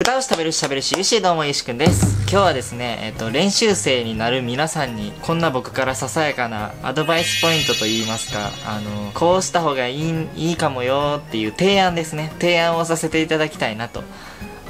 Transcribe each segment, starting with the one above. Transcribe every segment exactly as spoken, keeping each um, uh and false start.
歌うし食べるし喋るしゆし、どうもゆしくんです。今日はですね、えっと、練習生になる皆さんにこんな僕からささやかなアドバイスポイントといいますか、あのこうした方がいい、いいかもよっていう提案ですね提案をさせていただきたいなと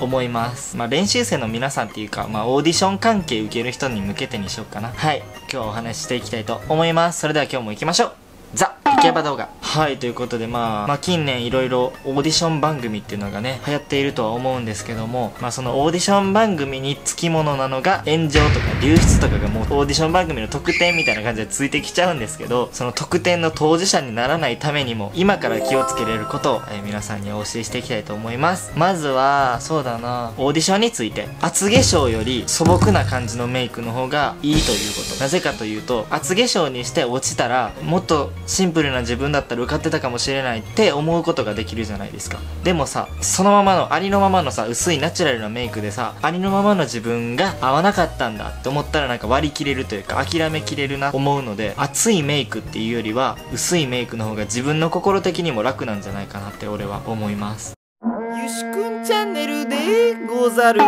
思います。まあ、練習生の皆さんっていうか、まあ、オーディション関係受ける人に向けてにしようかな。はい、今日はお話ししていきたいと思います。それでは今日も行きましょう。ザ・イケバ動画。はい、ということで、まあ、まあ、近年いろいろオーディション番組っていうのがね、流行っているとは思うんですけども、まあ、そのオーディション番組につきものなのが、炎上とか流出とかがもうオーディション番組の特典みたいな感じでついてきちゃうんですけど、その特典の当事者にならないためにも、今から気をつけれることを、えー、皆さんにお教えしていきたいと思います。まずは、そうだな、オーディションについて、厚化粧より素朴な感じのメイクの方がいいということ。なぜかというと、厚化粧にして落ちたら、もっとシンプルな自分だったら受かってたかもしれないって思うことができるじゃないですか。でもさ、そのままのありのままのさ、薄いナチュラルなメイクでさ、ありのままの自分が合わなかったんだって思ったら、なんか割り切れるというか諦めきれるな思うので、厚いメイクっていうよりは薄いメイクの方が自分の心的にも楽なんじゃないかなって俺は思います。ゆしくんチャンネルでござる。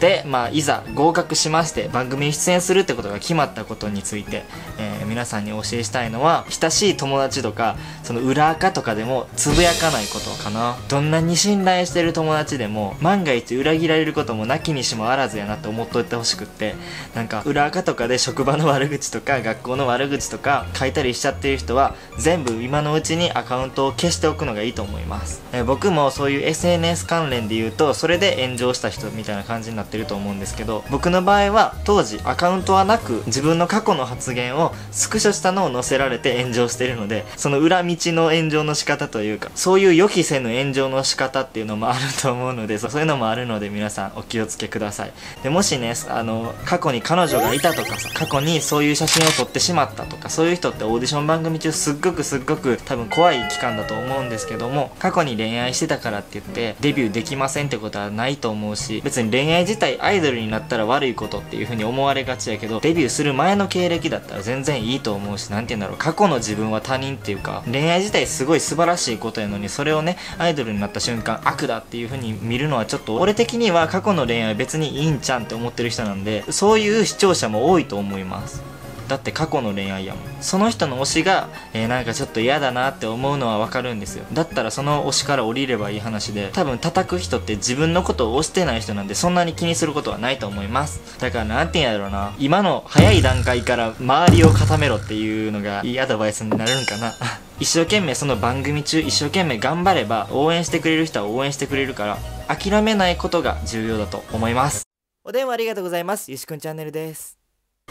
で、まあ、いざ合格しまして番組に出演するってことが決まったことについて、えー、皆さんにお教えしたいのは、親しい友達とかその裏垢とかでもつぶやかないことかな。どんなに信頼してる友達でも万が一裏切られることもなきにしもあらずやなって思っといてほしくって、なんか裏垢とかで職場の悪口とか学校の悪口とか書いたりしちゃってる人は全部今のうちにアカウントを消しておくのがいいと思います。えー、僕もそういう エスエヌエス 関連で言うと、それで炎上した人みたいな感じになってると思うんですけど、僕の場合は当時アカウントはなく自分の過去の発言をスクショしたのを載せられて炎上してるので、その裏道の炎上の仕方というか、そういう予期せぬ炎上の仕方っていうのもあると思うので、そういうのもあるので皆さんお気をつけください。でもしね、あの過去に彼女がいたとかさ、過去にそういう写真を撮ってしまったとか、そういう人ってオーディション番組中すっごくすっごく多分怖い期間だと思うんですけども、過去に恋愛してたからって言ってデビューできませんってことはないと思うし、別に恋愛自体アイドルになったら悪いことっていう風に思われがちやけど、デビューする前の経歴だったら全然いいと思うし、なんて言うんだろう、過去の自分は他人っていうか、恋愛自体すごい素晴らしいことやのに、それをねアイドルになった瞬間悪だっていう風に見るのはちょっと俺的には過去の恋愛別にいいんちゃんって思ってる人なんで、そういう視聴者も多いと思います。だって過去の恋愛やもん。その人の推しが、えー、なんかちょっと嫌だなって思うのはわかるんですよ。だったらその推しから降りればいい話で、多分叩く人って自分のことを推してない人なんで、そんなに気にすることはないと思います。だからなんて言うんやろうな、今の早い段階から周りを固めろっていうのがいいアドバイスになるんかな一生懸命その番組中一生懸命頑張れば応援してくれる人は応援してくれるから、諦めないことが重要だと思います。お電話ありがとうございます。ゆしくんチャンネルです。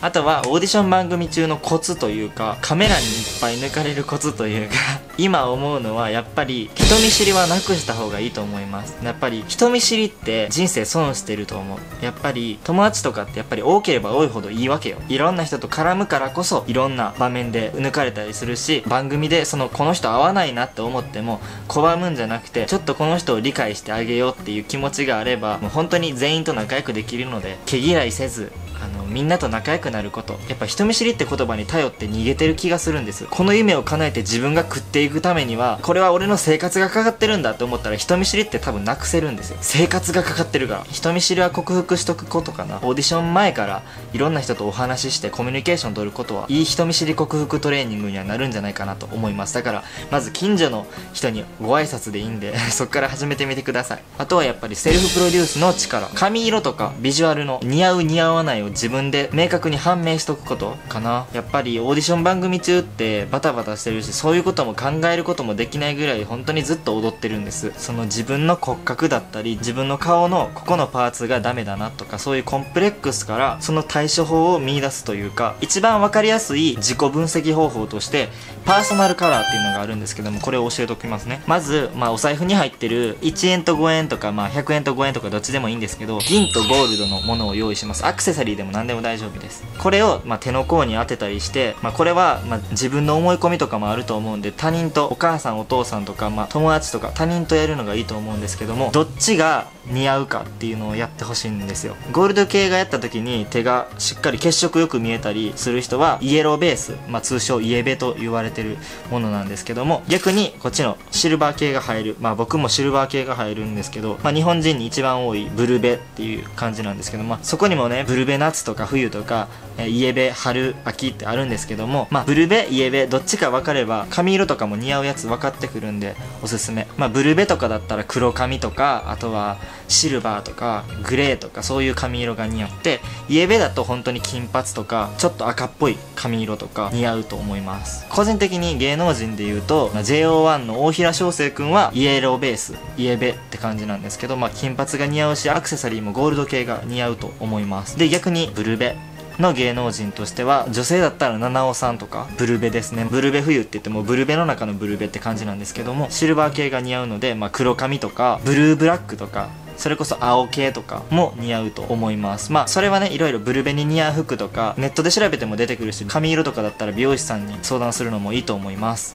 あとはオーディション番組中のコツというか、カメラにいっぱい抜かれるコツというか今思うのはやっぱり人見知りはなくした方がいいと思います。やっぱり人見知りって人生損してると思う。やっぱり友達とかってやっぱり多ければ多いほどいいわけよ。いろんな人と絡むからこそいろんな場面で抜かれたりするし、番組でそのこの人合わないなって思っても拒むんじゃなくて、ちょっとこの人を理解してあげようっていう気持ちがあれば、もう本当に全員と仲良くできるので、毛嫌いせずあのみんなと仲良くなること。やっぱ人見知りって言葉に頼って逃げてる気がするんです。この夢を叶えて自分が食っていくためには、これは俺の生活がかかってるんだって思ったら人見知りって多分なくせるんですよ。生活がかかってるから。人見知りは克服しとくことかな。オーディション前からいろんな人とお話ししてコミュニケーション取ることは、いい人見知り克服トレーニングにはなるんじゃないかなと思います。だからまず近所の人にご挨拶でいいんでそっから始めてみてください。あとはやっぱりセルフプロデュースの力、髪色とかビジュアルの似合う似合わないを自分で明確に判明しとくことかな。やっぱりオーディション番組中ってバタバタしてるし、そういうことも考えることもできないぐらい本当にずっと踊ってるんです。その自分の骨格だったり自分の顔のここのパーツがダメだなとか、そういうコンプレックスからその対処法を見出すというか、一番分かりやすい自己分析方法としてパーソナルカラーっていうのがあるんですけども、これを教えておきますね。まず、まあ、お財布に入ってるいちえんとごえんとか、まあ、ひゃくえんとごえんとかどっちでもいいんですけど、銀とゴールドのものを用意します。アクセサリーでも何何でも大丈夫です。これをまあ手の甲に当てたりして、まあ、これはまあ自分の思い込みとかもあると思うんで、他人とお母さんお父さんとか、まあ、友達とか他人とやるのがいいと思うんですけども、どっちが似合うかっていうのをやってほしいんですよ。ゴールド系がやった時に手がしっかり血色よく見えたりする人はイエローベース、まあ、通称イエベと言われてるものなんですけども、逆にこっちのシルバー系が入る、まあ僕もシルバー系が入るんですけど、まあ、日本人に一番多いブルベっていう感じなんですけど、まあ、そこにもねブルベ夏とか冬とか、えー、イエベ春秋ってあるんですけども、まあ、ブルベイエベどっちか分かれば髪色とかも似合うやつ分かってくるんでおすすめ。まあ、ブルベとかだったら黒髪とか、あとはシルバーとかグレーとかそういう髪色が似合って、イエベだと本当に金髪とかちょっと赤っぽい髪色とか似合うと思います。個人的に芸能人でいうと ジェイオーワン の大平翔生くんはイエローベースイエベって感じなんですけど、まあ、金髪が似合うしアクセサリーもゴールド系が似合うと思います。で逆にブルベの芸能人としては、女性だったら七尾さんとかブルベですね。ブルベ冬って言ってもブルベの中のブルベって感じなんですけども、シルバー系が似合うので、まあ、黒髪とかブルーブラックとかそれこそ青系とかも似合うと思います。まあそれはねいろいろブルベに似合う服とかネットで調べても出てくるし、髪色とかだったら美容師さんに相談するのもいいと思います。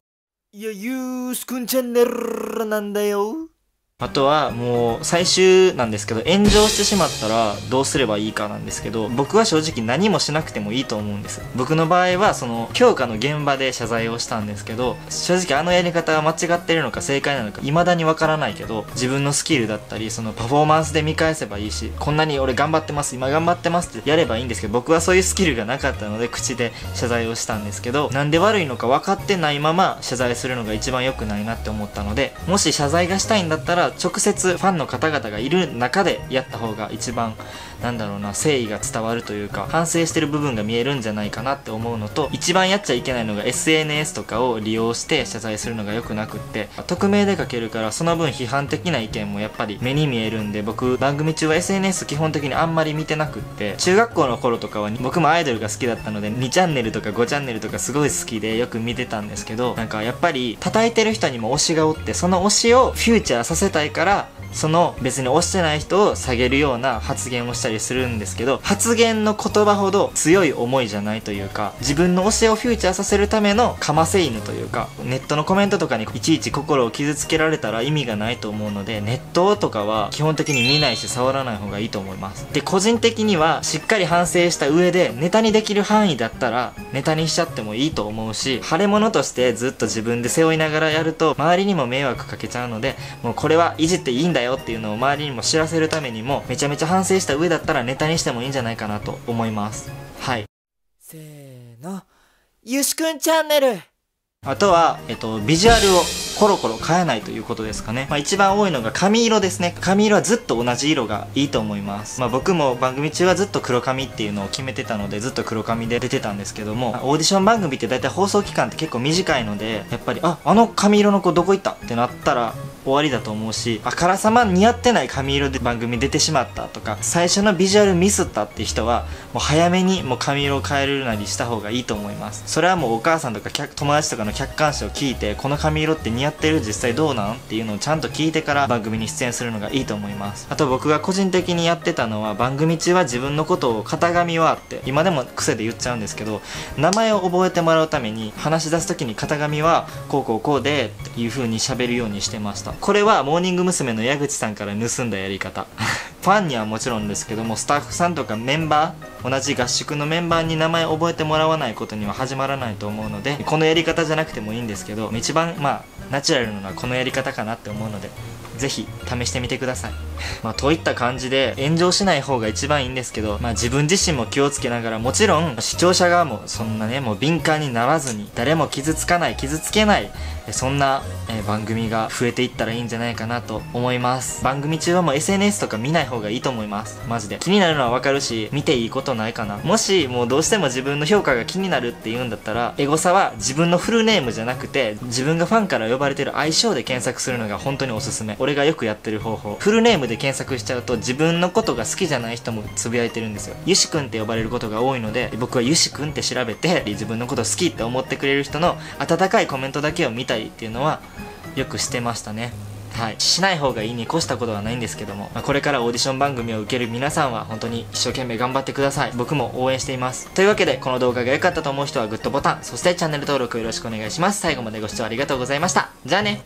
いやゆーすくんチャンネルなんだよ。あとはもう最終なんですけど、炎上してしまったらどうすればいいかなんですけど、僕は正直何もしなくてもいいと思うんです。僕の場合はその評価の現場で謝罪をしたんですけど、正直あのやり方が間違ってるのか正解なのか未だにわからないけど、自分のスキルだったりそのパフォーマンスで見返せばいいし、こんなに俺頑張ってます今頑張ってますってやればいいんですけど、僕はそういうスキルがなかったので口で謝罪をしたんですけど、なんで悪いのか分かってないまま謝罪するのが一番良くないなって思ったので、もし謝罪がしたいんだったら直接ファンの方々がいる中でやった方が一番なんだろうな、誠意が伝わるというか反省してる部分が見えるんじゃないかなって思うのと、一番やっちゃいけないのが エスエヌエス とかを利用して謝罪するのが良くなくって、匿名で書けるからその分批判的な意見もやっぱり目に見えるんで、僕番組中は エスエヌエス 基本的にあんまり見てなくって、中学校の頃とかは僕もアイドルが好きだったのでにチャンネルとかごチャンネルとかすごい好きでよく見てたんですけど、なんかやっぱり叩いてる人にも推しがおって、その推しをフューチャーさせたいから、その別に推してない人を下げるような発言をしたりするんですけど、発言の言葉ほど強い思いじゃないというか、自分の推しをフューチャーさせるためのかませ犬というか、ネットのコメントとかにいちいち心を傷つけられたら意味がないと思うので、ネットとかは基本的に見ないし触らない方がいいと思います。で個人的にはしっかり反省した上でネタにできる範囲だったらネタにしちゃってもいいと思うし、腫れ物としてずっと自分で背負いながらやると周りにも迷惑かけちゃうので、もうこれはいじっていいんだよっていうのを周りにも知らせるためにも、めちゃめちゃ反省した上だったらネタにしてもいいんじゃないかなと思います。はい、せーの、ゆしくんチャンネル。あとは、えっと、ビジュアルをコロコロ変えないということですかね。まあ一番多いのが髪色ですね。髪色はずっと同じ色がいいと思います。まあ僕も番組中はずっと黒髪っていうのを決めてたのでずっと黒髪で出てたんですけども、オーディション番組って大体放送期間って結構短いので、やっぱりあ、あの髪色の子どこ行ったってなったら終わりだと思うし、あからさま似合ってない髪色で番組出てしまったとか、最初のビジュアルミスったって人はもう早めにもう髪色を変えるなりした方がいいと思います。それはもうお母さんとか友達とかの客観視を聞いて、この髪色って似合ってる実際どうなんっていうのをちゃんと聞いてから番組に出演するのがいいと思います。あと僕が個人的にやってたのは、番組中は自分のことを型紙はって今でも癖で言っちゃうんですけど、名前を覚えてもらうために話し出す時に型紙はこうこうこうでっていう風に喋るようにしてました。これはモーニング娘。の矢口さんから盗んだやり方ファンにはもちろんですけども、スタッフさんとかメンバー、同じ合宿のメンバーに名前覚えてもらわないことには始まらないと思うので、このやり方じゃなくてもいいんですけど、一番まあナチュラルなのはこのやり方かなって思うので、ぜひ試してみてくださいまあといった感じで炎上しない方が一番いいんですけど、まあ自分自身も気をつけながら、もちろん視聴者側もそんなねもう敏感にならずに、誰も傷つかない傷つけないそんな番組が増えていったらいいんじゃないかなと思います。番組中はもう エスエヌエス とか見ない方がいいと思います。マジで気になるのはわかるし、見ていいことないかな。もしもうどうしても自分の評価が気になるっていうんだったら、エゴサは自分のフルネームじゃなくて自分がファンから呼ばれてる愛称で検索するのが本当におすすめ。俺がよくやってる方法、フルネームで検索しちゃうと自分のことが好きじゃない人もつぶやいてるんですよ。ゆしくんって呼ばれることが多いので、僕はゆしくんって調べて自分のこと好きって思ってくれる人の温かいコメントだけを見たりっていうのはよくしてましたね。はい、しない方がいいに越したことはないんですけども、まあ、これからオーディション番組を受ける皆さんは本当に一生懸命頑張ってください。僕も応援しています。というわけでこの動画が良かったと思う人はグッドボタン、そしてチャンネル登録よろしくお願いします。最後までご視聴ありがとうございました。じゃあね。